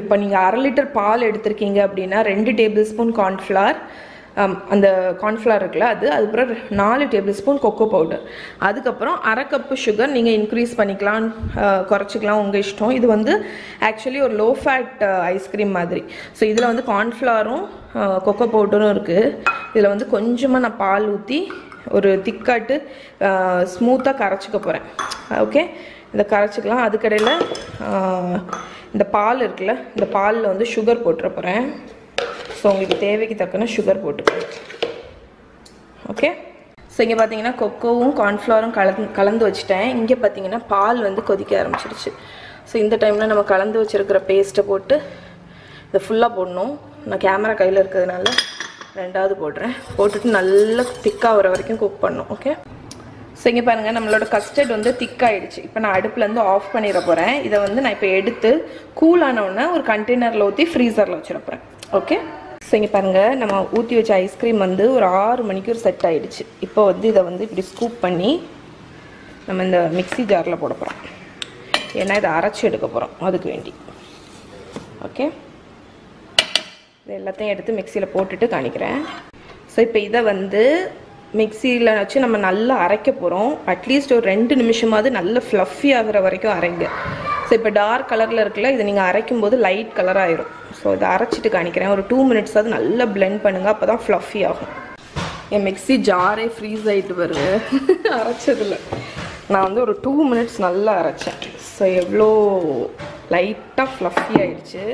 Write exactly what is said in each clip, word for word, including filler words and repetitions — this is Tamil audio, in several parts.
இப்போ நீங்க அரை லிட்டர் பால் எடுத்துக்கிங்க அப்படினா ரெண்டு டேபிள்ஸ்பூன் corn flour அந்த corn flour இருக்குல அது அதுப்புறம் நாலு டேபிள்ஸ்பூன் cocoa powder அதுக்கு அப்புறம் அரை கப் sugar நீங்க இன்கிரீஸ் பண்ணிக்கலாம் குறைச்சிக்கலாம் உங்க இஷ்டம் இது வந்து एक्चुअली ஒரு low fat ice cream மாதிரி சோ இதுல வந்து corn flourம் cocoa powderம் இருக்கு இதுல வந்து கொஞ்சமா நான் பால் ஊத்தி ஒரு திக்காட்டு ஸ்மூத்தா கரைச்சுக்க போறேன் ஓகே இத கரைச்சுக்கலாம் அதுக்கு இடையில இந்த பால் இருக்குல இந்த பால்ல வந்து sugar போட்ற போறேன் சோ உங்களுக்கு தேவைக்கு தக்கன sugar போட்டுக்கோங்க ஓகே சோ இங்க பாத்தீங்கன்னா கொக்கோவும் corn flourம் கலந்து வச்சிட்டேன் இங்க பாத்தீங்கன்னா பால் வந்து கொதிக்க ஆரம்பிச்சிடுச்சு சோ இந்த டைம்ல நம்ம கலந்து வச்சிருக்கிற பேஸ்ட போட்டு இத ஃபுல்லா போடணும் நான் கேமரா கையில இருக்குதுனால ரெண்டாவது போடுறேன் போட்டுட்டு நல்லா திக்கா வர வரைக்கும் குக் பண்ணனும் ஓகே So, இங்க பாருங்க நம்மளோட கஸ்டர்ட் வந்து திக் ஆயிடுச்சு. இப்போ நான் அடுப்புல இருந்து ஆஃப் பண்ணிர போறேன். இத வந்து நான் இப்போ எடுத்து கூல் ஆன உடனே ஒரு கண்டெய்னர்ல ஊத்தி ஃப்ரீசர்ல வச்சிர போறேன். ஓகே? சோ இங்க பாருங்க நம்ம ஊத்தி வச்ச ஐஸ்கிரீம் வந்து ஒரு ஆறு மணிக்கு செட் ஆயிடுச்சு. இப்போ வந்து இத வந்து இப்படி ஸ்கூப் பண்ணி நம்ம இந்த மிக்ஸி ஜார்ல போட போறோம். ஏன்னா இத அரைச்சு எடுக்க போறோம் அதுக்கு வேண்டி. ஓகே? இத எல்லாத்தையும் எடுத்து மிக்ஸில போட்டுட்டு காணிக்கிறேன். சோ இப்போ இத வந்து மிக்ஸில வச்சு நம்ம நல்லா அரைக்க போறோம் at least ஒரு ரெண்டு நிமிஷமாவது நல்ல fluffy ஆகுற வரைக்கும் அரைங்க சோ இப்போ டார்க் கலர்ல இருக்குல இது நீங்க அரைக்கும்போது லைட் கலர் ஆயிடும் சோ இத அரைச்சிட்டு காணிக்கிறேன் ஒரு டூ மினிட்ஸ் அது நல்லா blend பண்ணுங்க அப்பதான் fluffy ஆகும் இந்த மிக்ஸி ஜாரே freeze ஆயிட்டு வருது அரைச்சதுல நான் வந்து ஒரு டூ மினிட்ஸ் நல்லா அரைச்சேன் சோ எவ்ளோ லைட்டா fluffy ஆயிருச்சு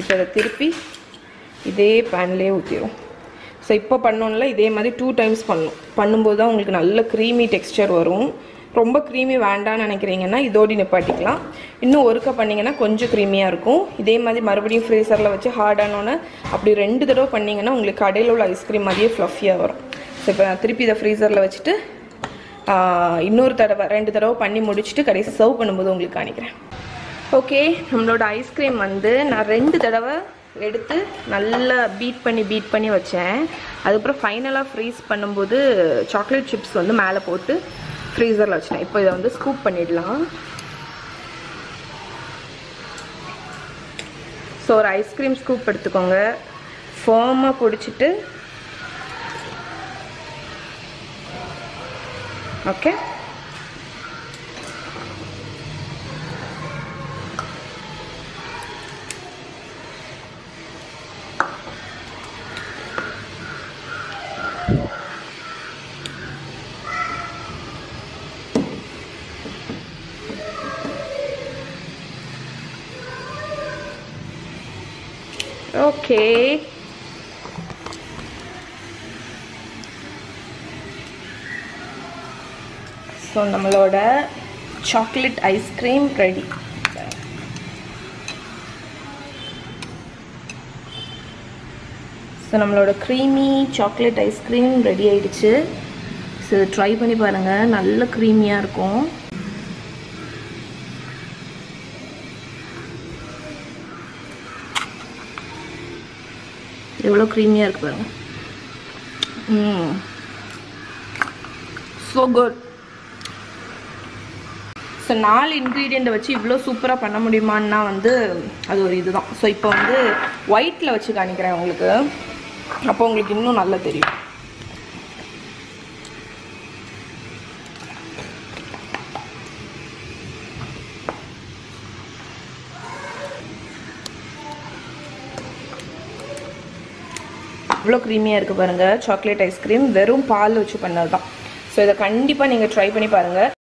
இப்போ இத திருப்பி இதே panலயே ஊத்திரும் சோ இப்போ பண்ணனும்ல இதே மாதிரி டூ டைம்ஸ் பண்ணனும் பண்ணும்போது தான் உங்களுக்கு நல்ல creamy texture வரும் ரொம்ப creamy வேண்டாம்னு நினைக்கிறீங்கன்னா இதோட நிப்பாட்டிக்கலாம் இன்னும் ஒருக்க பண்ணீங்கன்னா கொஞ்சம் creamyயா இருக்கும் இதே மாதிரி மறுபடியும் freezer-ல வச்சு hard ஆனோனே அப்படி ரெண்டு தடவை பண்ணீங்கன்னா உங்களுக்கு கடையில உள்ள ஐஸ்கிரீம் மாதிரியே fluffy-யா வரும் சோ இப்போ நான் திருப்பி இத freezer-ல வச்சிட்டு இன்னொரு தடவை ரெண்டு தடவை பண்ணி முடிச்சிட்டு கடைசி சர்வ் பண்ணும்போது உங்களுக்கு காமிக்கிறேன் ஓகே நம்மளோட ஐஸ்கிரீம் வந்து நான் ரெண்டு தடவை எடுத்து நல்லா பீட் பண்ணி பீட் பண்ணி வச்சேன் அதுப்புறம் ஃபைனலா ஃப்ரீஸ் பண்ணும்போது சாக்லேட் சிப்ஸ் வந்து மேலே போட்டு ஃப்ரீசர்ல வச்சேன் இப்போ இத வந்து ஸ்கூப் பண்ணிடலாம் சோ ஒரு ஐஸ்கிரீம் ஸ்கூப் எடுத்துக்கோங்க ஃபார்மா பொடிச்சிட்டு ஓகே Okay. So, நம்மளோட chocolate ice cream ready. So, நம்மளோட creamy chocolate ice cream ready ஆயிடுச்சு. So, try பண்ணி பாருங்க. நல்ல creamy-ஆ இருக்கும். எவ்ளோ creamy-ஆ இருக்கு பாருங்க. ம். So good. சோ நாலு இன்கிரிடியன்ட் வச்சு இவ்ளோ சூப்பரா பண்ண முடியுமான்னா வந்து அது ஒரு இதுதான். சோ இப்போ வந்து white-ல வச்சு காமிக்கிறேன் உங்களுக்கு. அப்ப உங்களுக்கு இன்னும் நல்லா தெரியும். இவ்ளோ creamy-ஆ இருக்கு பாருங்க சாக்லேட் ஐஸ்கிரீம் வெறும் பால் வச்சு பண்ணது தான் சோ இத கண்டிப்பா நீங்க ட்ரை பண்ணி பாருங்க